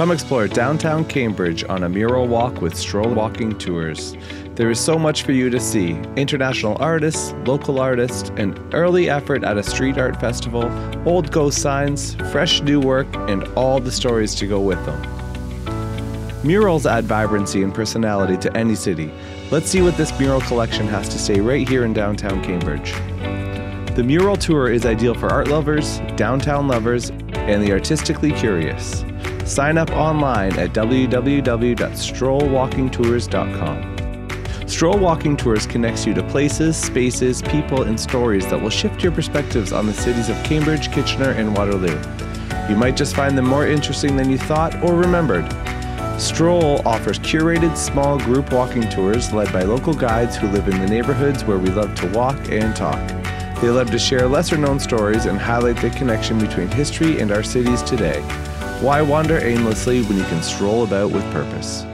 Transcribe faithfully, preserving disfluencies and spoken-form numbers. Come explore downtown Cambridge on a mural walk with Stroll Walking Tours. There is so much for you to see. International artists, local artists, an early effort at a street art festival, old ghost signs, fresh new work, and all the stories to go with them. Murals add vibrancy and personality to any city. Let's see what this mural collection has to say right here in downtown Cambridge. The mural tour is ideal for art lovers, downtown lovers, and the artistically curious. Sign up online at w w w dot stroll walking tours dot com. Stroll Walking Tours connects you to places, spaces, people, and stories that will shift your perspectives on the cities of Cambridge, Kitchener, and Waterloo. You might just find them more interesting than you thought or remembered. Stroll offers curated small group walking tours led by local guides who live in the neighborhoods where we love to walk and talk. They love to share lesser-known stories and highlight the connection between history and our cities today. Why wander aimlessly when you can stroll about with purpose?